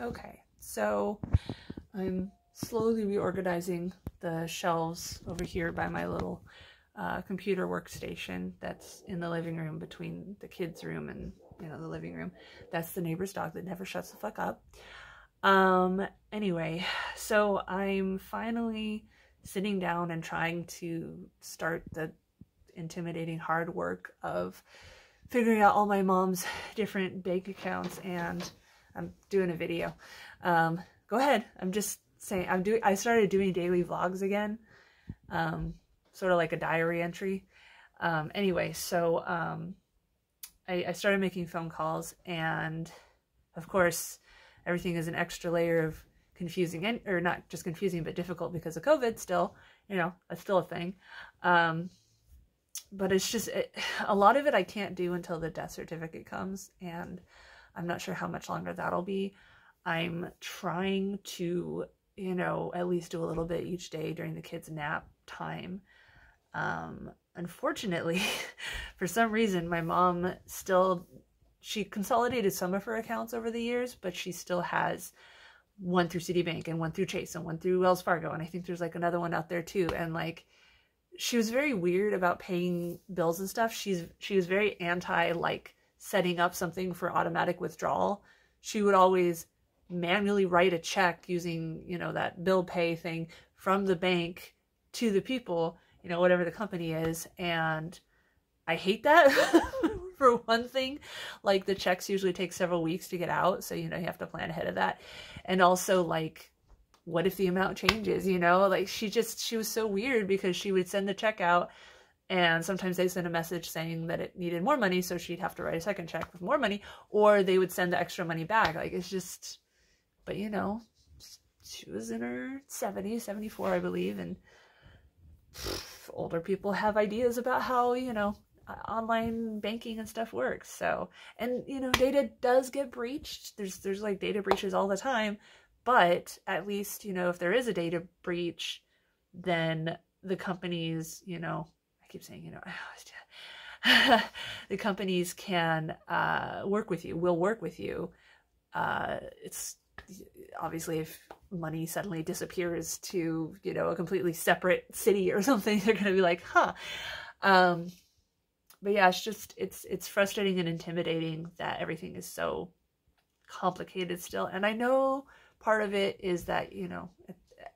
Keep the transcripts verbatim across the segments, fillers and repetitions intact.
Okay, so I'm slowly reorganizing the shelves over here by my little uh, computer workstation that's in the living room between the kids' room and, you know, the living room. That's the neighbor's dog that never shuts the fuck up. Um, anyway, so I'm finally sitting down and trying to start the intimidating hard work of figuring out all my mom's different bank accounts, and I'm doing a video. Um, go ahead. I'm just saying I'm doing, I started doing daily vlogs again. Um, sort of like a diary entry. Um, anyway, so, um, I, I started making phone calls, and of course everything is an extra layer of confusing, and or not just confusing, but difficult because of COVID still, you know, that's still a thing. Um, but it's just, it, a lot of it I can't do until the death certificate comes, and I'm not sure how much longer that'll be. I'm trying to, you know, at least do a little bit each day during the kids' nap time. Um, unfortunately, for some reason, my mom still, she consolidated some of her accounts over the years, but she still has one through Citibank and one through Chase and one through Wells Fargo. And I think there's like another one out there too. And like, she was very weird about paying bills and stuff. She's, she was very anti like setting up something for automatic withdrawal. She would always manually write a check using, you know, that bill pay thing from the bank to the people, you know, whatever the company is. And I hate that for one thing. Like the checks usually take several weeks to get out. So, you know, you have to plan ahead of that. And also like, what if the amount changes, you know, like she just, she was so weird because she would send the check out, and sometimes they send a message saying that it needed more money, so she'd have to write a second check with more money, or they would send the extra money back. Like, it's just, but you know, she was in her seventies, seventy-four, I believe, and older people have ideas about how, you know, online banking and stuff works. So, and you know, data does get breached. There's, there's like data breaches all the time, but at least, you know, if there is a data breach, then the companies, you know, I keep saying, you know, the companies can uh, work with you, will work with you. Uh, it's obviously if money suddenly disappears to, you know, a completely separate city or something, they're going to be like, huh. Um, but yeah, it's just, it's, it's frustrating and intimidating that everything is so complicated still. And I know part of it is that, you know,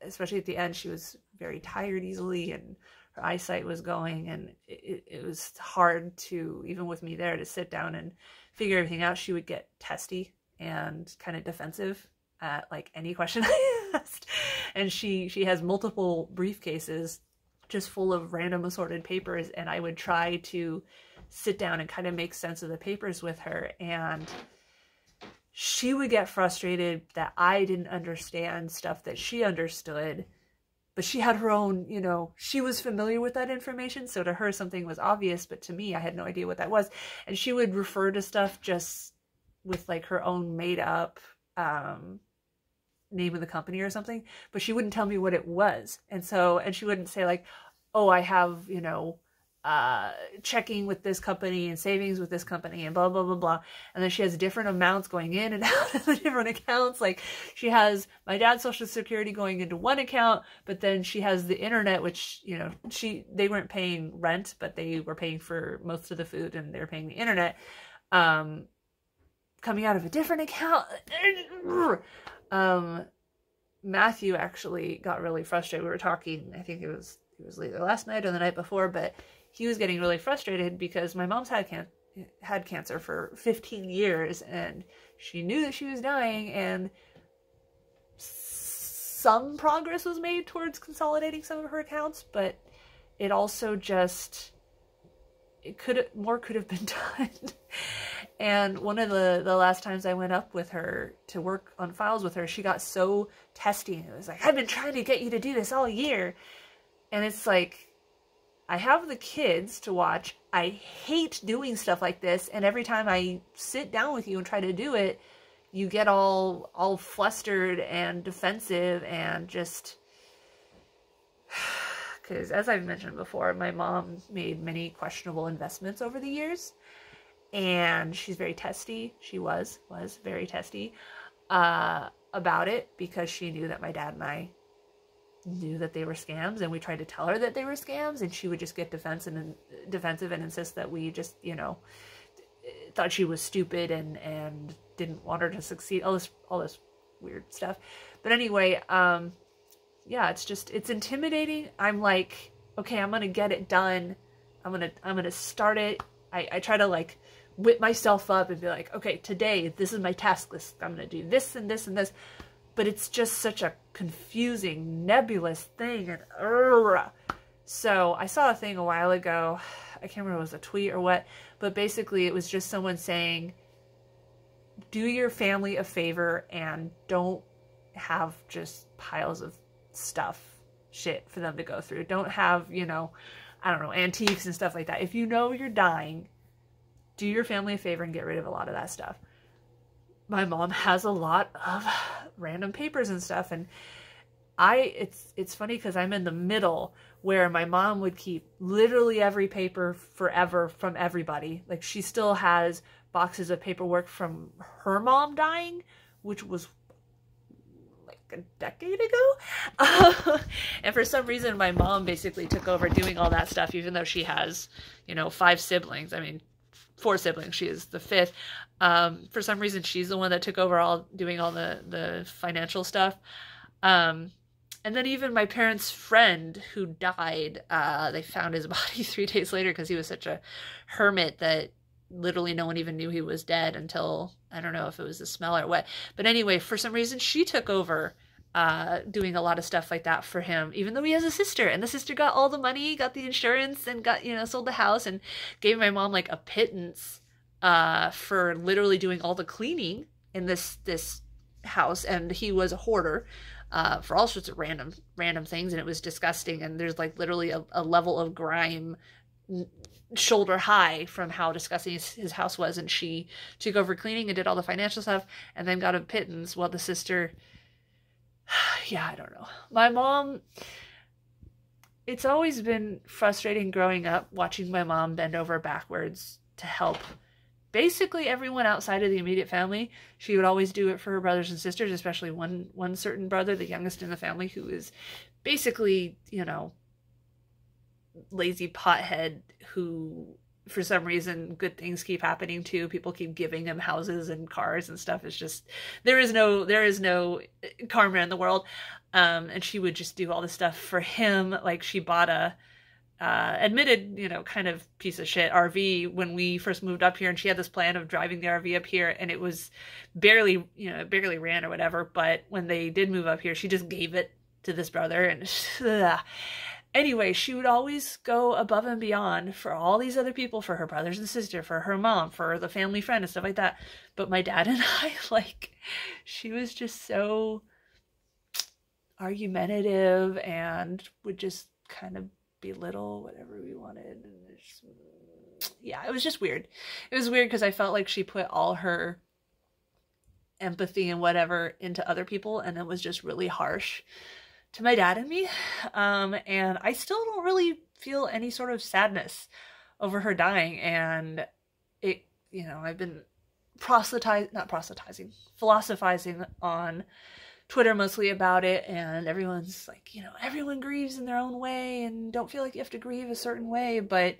especially at the end, she was very tired easily, and her eyesight was going, and it, it was hard to, even with me there, to sit down and figure everything out. She would get testy and kind of defensive at like any question I asked. And she, she has multiple briefcases just full of random assorted papers. And I would try to sit down and kind of make sense of the papers with her. And she would get frustrated that I didn't understand stuff that she understood. But she had her own, you know, she was familiar with that information. So to her, something was obvious, but to me, I had no idea what that was. And she would refer to stuff just with like her own made up um, name of the company or something, but she wouldn't tell me what it was. And so, and she wouldn't say like, oh, I have, you know, uh, checking with this company and savings with this company and blah, blah, blah, blah. And then she has different amounts going in and out of the different accounts. Like she has my dad's social security going into one account, but then she has the internet, which, you know, she, they weren't paying rent, but they were paying for most of the food and they were paying the internet, um, coming out of a different account. um, Matthew actually got really frustrated. We were talking, I think it was, it was either last night or the night before, but he was getting really frustrated because my mom's had can had cancer for fifteen years, and she knew that she was dying, and some progress was made towards consolidating some of her accounts, but it also just, it could, more could have been done. And one of the, the last times I went up with her to work on files with her, she got so testy, and it was like, I've been trying to get you to do this all year. And it's like, I have the kids to watch. I hate doing stuff like this. And every time I sit down with you and try to do it, you get all, all flustered and defensive and just, because as I've mentioned before, my mom made many questionable investments over the years, and she's very testy. She was, was very testy. uh, about it, because she knew that my dad and I knew that they were scams, and we tried to tell her that they were scams, and she would just get defensive and defensive and insist that we just, you know, thought she was stupid and, and didn't want her to succeed. All this, all this weird stuff. But anyway, um, yeah, it's just, it's intimidating. I'm like, okay, I'm going to get it done. I'm going to, I'm going to start it. I, I try to like whip myself up and be like, okay, today, this is my task list. I'm going to do this and this and this. But it's just such a confusing, nebulous thing. And uh, so I saw a thing a while ago. I can't remember if it was a tweet or what, but basically it was just someone saying, do your family a favor and don't have just piles of stuff, shit for them to go through. Don't have, you know, I don't know, antiques and stuff like that. If you know you're dying, do your family a favor and get rid of a lot of that stuff. My mom has a lot of random papers and stuff. And I, it's, it's funny because I'm in the middle where my mom would keep literally every paper forever from everybody. Like, she still has boxes of paperwork from her mom dying, which was like a decade ago. And for some reason, my mom basically took over doing all that stuff, even though she has, you know, five siblings. I mean, four siblings. She is the fifth. Um, for some reason, she's the one that took over all doing all the, the financial stuff. Um, and then even my parents' friend who died, uh, they found his body three days later because he was such a hermit that literally no one even knew he was dead until, I don't know if it was the smell or what. But anyway, for some reason, she took over uh, doing a lot of stuff like that for him, even though he has a sister, and the sister got all the money, got the insurance, and got, you know, sold the house and gave my mom like a pittance, uh, for literally doing all the cleaning in this, this house. And he was a hoarder, uh, for all sorts of random, random things. And it was disgusting. And there's like literally a, a level of grime shoulder high from how disgusting his, his house was. And she took over cleaning and did all the financial stuff and then got a pittance while the sister, yeah, I don't know. My mom, it's always been frustrating growing up, watching my mom bend over backwards to help basically everyone outside of the immediate family. She would always do it for her brothers and sisters, especially one, one certain brother, the youngest in the family, who is basically, you know, lazy pothead who, for some reason, good things keep happening to. People keep giving him houses and cars and stuff. It's just, there is no, there is no karma in the world. Um, and she would just do all this stuff for him. Like, she bought a, uh, admitted, you know, kind of piece of shit R V when we first moved up here. And she had this plan of driving the R V up here, and it was barely, you know, barely ran or whatever. But when they did move up here, she just gave it to this brother. And ugh. Anyway, she would always go above and beyond for all these other people, for her brothers and sister, for her mom, for the family friend and stuff like that. But my dad and I, like, she was just so argumentative and would just kind of belittle whatever we wanted. And just, yeah, it was just weird. It was weird because I felt like she put all her empathy and whatever into other people, and it was just really harsh to my dad and me. Um, and I still don't really feel any sort of sadness over her dying. And it, you know, I've been proselytizing, not proselytizing, philosophizing on Twitter mostly about it. And everyone's like, you know, everyone grieves in their own way and don't feel like you have to grieve a certain way. But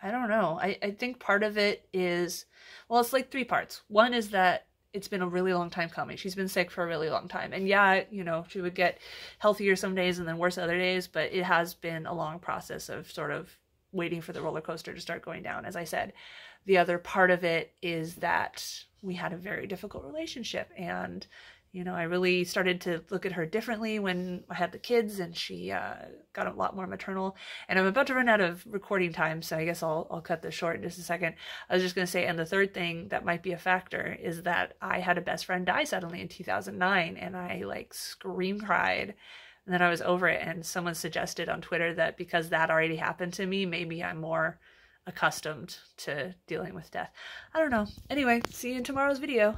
I don't know. I, I think part of it is, well, it's like three parts. One is that it's been a really long time coming. She's been sick for a really long time. And yeah, you know, she would get healthier some days and then worse other days, but it has been a long process of sort of waiting for the roller coaster to start going down, as I said. The other part of it is that we had a very difficult relationship. And, you know, I really started to look at her differently when I had the kids, and she uh, got a lot more maternal. And I'm about to run out of recording time, so I guess I'll, I'll cut this short in just a second. I was just going to say, and the third thing that might be a factor is that I had a best friend die suddenly in two thousand nine, and I like scream cried, and then I was over it. And someone suggested on Twitter that because that already happened to me, maybe I'm more accustomed to dealing with death. I don't know. Anyway, see you in tomorrow's video.